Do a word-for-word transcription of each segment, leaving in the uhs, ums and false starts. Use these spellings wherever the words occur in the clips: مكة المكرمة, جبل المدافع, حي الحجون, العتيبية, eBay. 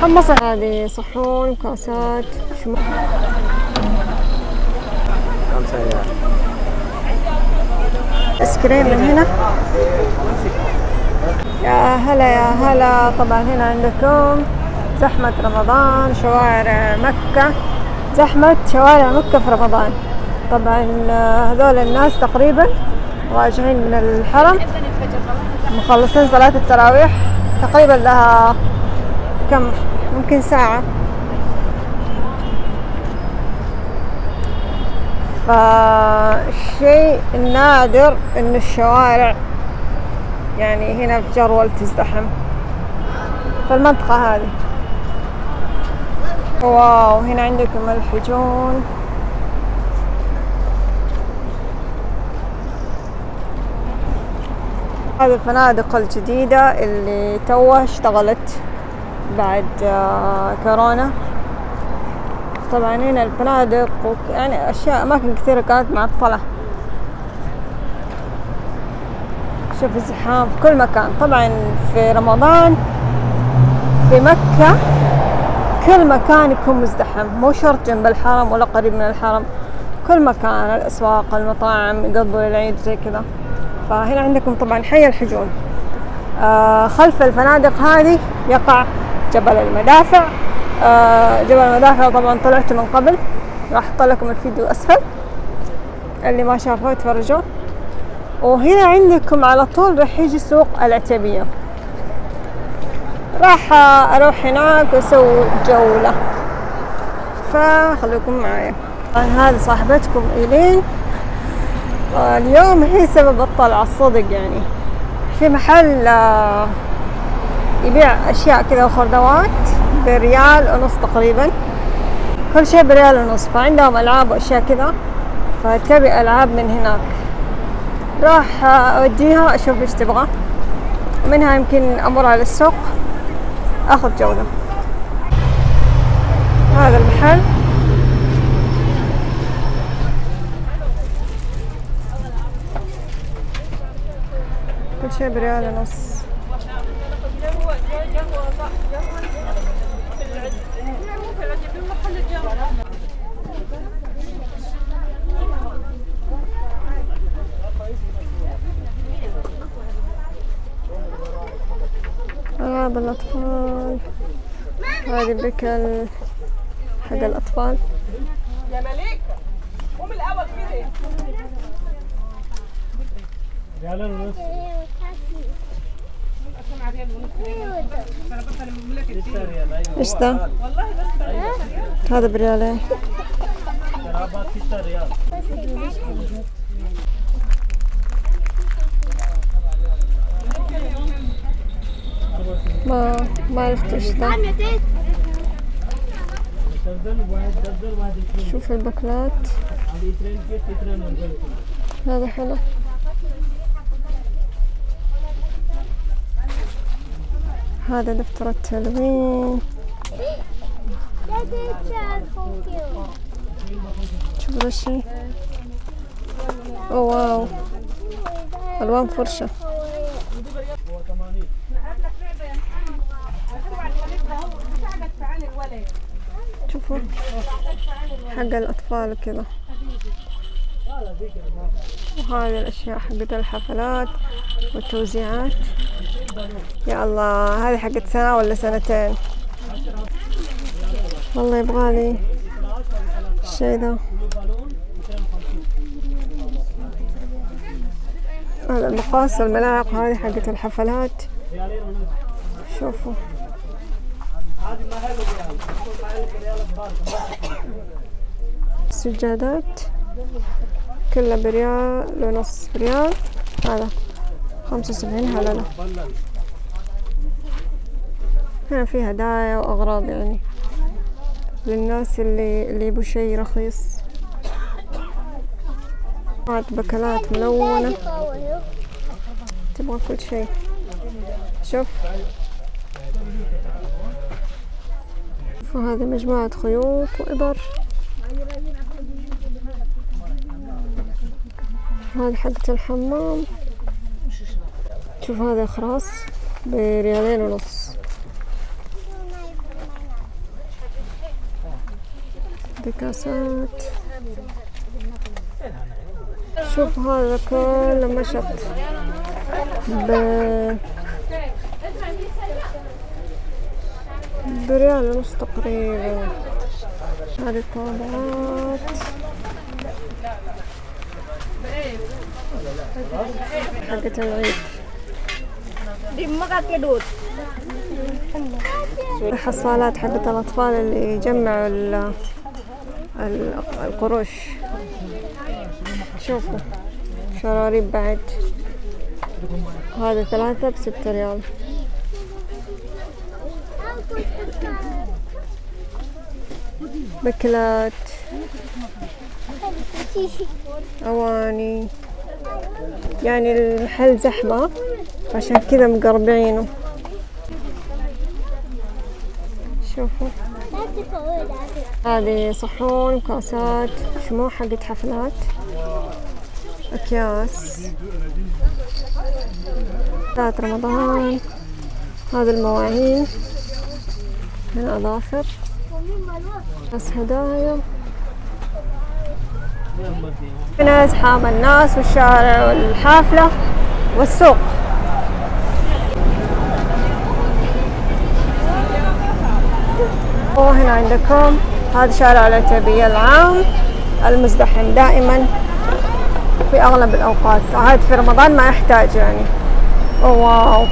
حمصة هذه صحون كاسات شموع. ايس كريم من هنا. يا هلا يا هلا. طبعا هنا عندكم زحمة رمضان، شوارع مكة، زحمة شوارع مكة في رمضان. طبعا هذول الناس تقريبا راجعين من الحرم مخلصين صلاة التراويح، تقريبا لها كم ممكن ساعة. فالشيء النادر ان الشوارع يعني هنا في جرول تزدحم في المنطقة هذه. واو، هنا عندكم الحجون. هذه الفنادق الجديدة اللي توه اشتغلت بعد كورونا. طبعا هنا الفنادق يعني اشياء، اماكن كثيرة كانت معطلة. شوف الزحام في كل مكان. طبعا في رمضان في مكة كل مكان يكون مزدحم، مو شرط جنب الحرم ولا قريب من الحرم، كل مكان، الاسواق، المطاعم يقضوا العيد زي كذا. فهنا عندكم طبعا حي الحجون. آه خلف الفنادق هذه يقع جبل المدافع. آه جبل المدافع طبعا طلعت من قبل، راح احط لكم الفيديو اسفل اللي ما شافوه يتفرجوه. وهنا عندكم على طول راح يجي سوق العتيبية، راح اروح هناك واسوي جولة، فخليكم معايا. هذه صاحبتكم إيلين، اليوم هي سبب الطلعة الصدق. يعني في محل يبيع اشياء كذا وخردوات بريال ونص تقريبا، كل شيء بريال ونص. فعندهم العاب واشياء كذا، فتبي العاب من هناك، راح اوديها اشوف ايش تبغى، منها يمكن امر على السوق اخذ جولة. هذا المحل كل شيء بريال ونص. ألعاب الأطفال، هذه بكل حق الأطفال. يا مليكة قوم الأول كده. ريالين ونص. إيش ده؟ هذا بريالين. ما ما عرفت ايش ده. شوف البكلات، هذا حلو. هذا دفتر التلوين. شوف هالشي، واو، الوان فرشة. شوفوا حق الأطفال كذا، وهذه الأشياء حقت الحفلات والتوزيعات. يا الله، هذه حقت سنة ولا سنتين، والله يبغالي الشي ذا. هذا المقاص والملاعق هذه حقت الحفلات. شوفوا السجادات كلها بريال ونص، بريال. هذا خمسة وسبعين هللة. هنا في هدايا وأغراض يعني للناس اللي اللي يبوا شي رخيص. هاد بكلات ملونة، تبغى كل شي. شوف، وهذه مجموعة خيوط وإبر. هذه حقة الحمام. شوف هذا خراس بريالين ونص. دكاسات. شوف هذا كله مشط بريال ونص تقريبا. هذه طابعات حقت العيد. الحصالات حقت الأطفال اللي يجمعوا ال القروش. شوفوا شراريب بعد، هذا ثلاثة بستة ريال. بكلات، أواني، يعني المحل زحمة عشان كذا مقربعينه. شوفوا هذه صحون، كاسات، شموع حقت حفلات، أكياس، كاسات رمضان. هذه المواعين، هنا أظافر، بس هدايا. هنا زحام الناس والشارع والحافلة والسوق. وهنا عندكم هذا شارع العتيبية العام المزدحم دائما في أغلب الأوقات، عاد في رمضان ما يحتاج يعني. واو،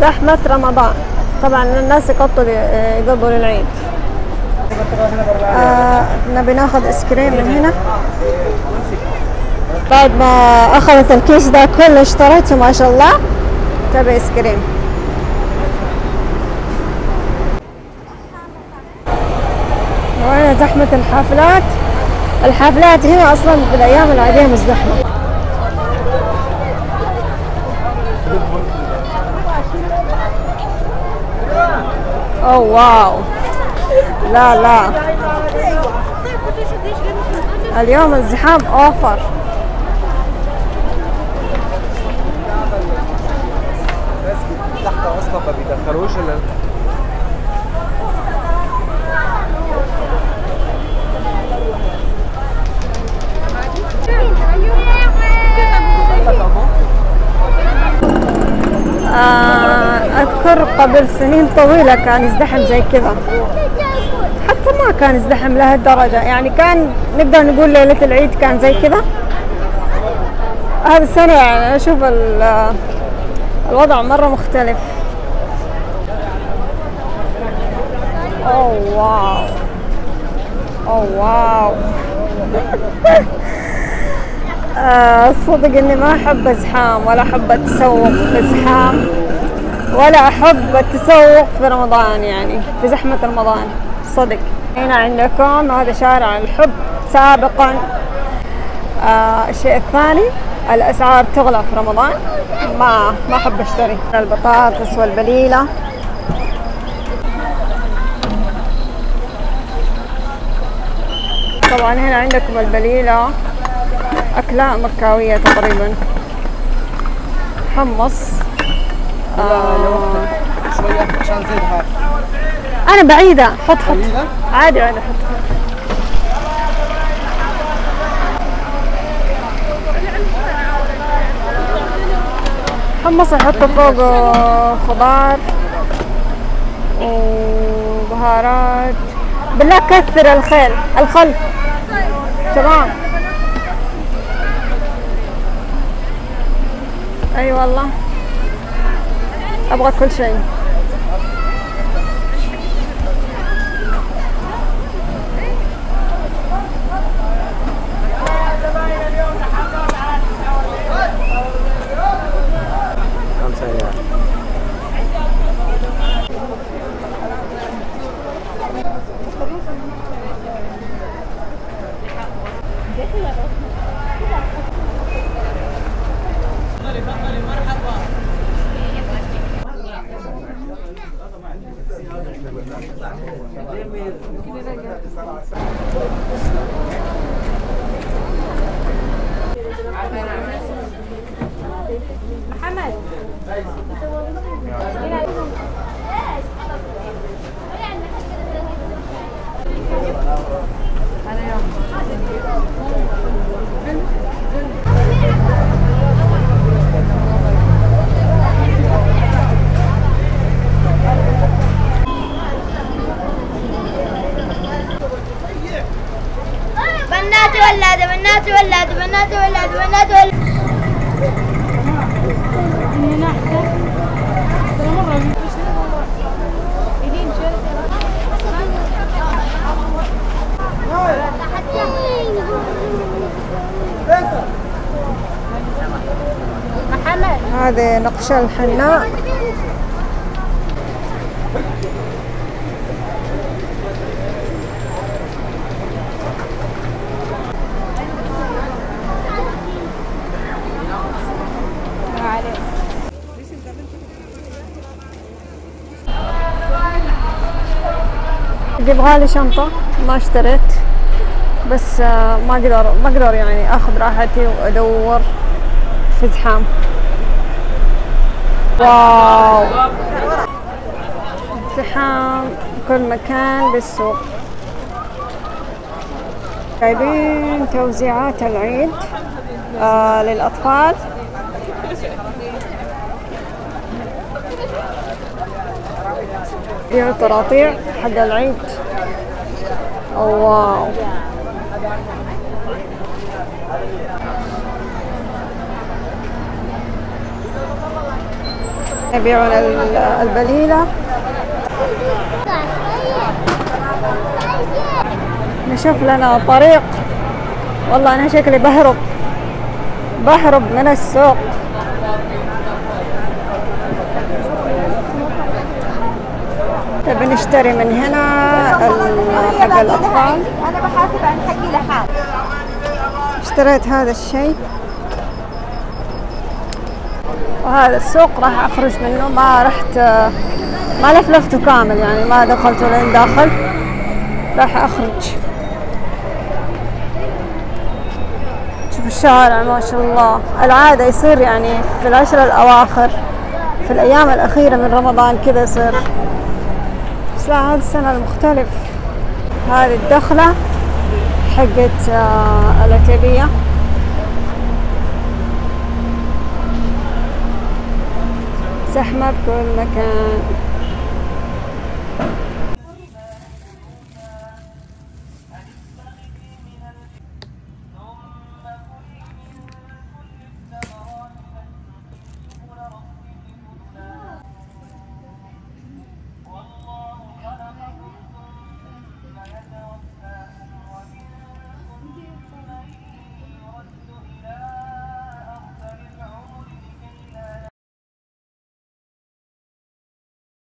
زحمة رمضان. طبعا الناس يقضوا يقضوا للعيد. آه، نبي ناخذ ايس كريم من هنا. بعد ما اخذت الكيس ده كله اشتريته ما شاء الله، تبي ايس كريم. وين زحمة الحفلات؟ الحفلات هنا اصلا بالايام العادية مزدحمة. أوه واو، لا لا اليوم الزحام اوفر. أذكر قبل سنين طويلة كان يزدحم زي كذا، حتى ما كان يزدحم لهالدرجة يعني، كان نقدر نقول ليلة العيد كان زي كذا. هذه السنة يعني أشوف الوضع مرة مختلف. أوه واو، أوه واو. صدق إني ما أحب زحام، ولا أحب أتسوق في زحام، ولا أحب التسوق في رمضان يعني في زحمة رمضان صدق. هنا عندكم هذا شارع الحب سابقا. آه، الشيء الثاني الأسعار تغلى في رمضان، ما ما أحب أشتري. البطاطس والبليلة. طبعا هنا عندكم البليلة أكلة مكاوية تقريبا، حمص. آه. شوية عشان زيد هذا. أنا بعيدة، حط حط بعيدة؟ عادي عادي حط حط. حمص يحطوا فوقه خضار وبهارات. بالله كثر الخيل الخل. تمام. أي أيوة والله أبغى كل شيء. محمد ولد بنات ولد بنات ولد بنات ولد هذا نقشة الحناء. يبغالي شنطة ما اشتريت، بس ما اقدر ما اقدر يعني اخذ راحتي وادور في زحام. واو زحام بكل مكان بالسوق. جايبين توزيعات العيد آه للأطفال. فيها طراطيع حق العيد. واو يبيعون البليلة. نشوف لنا طريق. والله أنا شكلي بهرب بهرب من السوق. تبي نشتري من هنا حق الأطفال. أنا بحاسب عن حقي لحال. اشتريت هذا الشيء. وهذا السوق راح اخرج منه، ما رحت ما لفلفته كامل، يعني ما دخلته لين داخل. راح اخرج. شوف الشارع ما شاء الله. العادة يصير يعني في العشر الاواخر في الايام الاخيرة من رمضان كذا يصير، بس لا هذا السنة المختلف. هذه الدخلة حقت العتيبية. زحمة بكل مكان.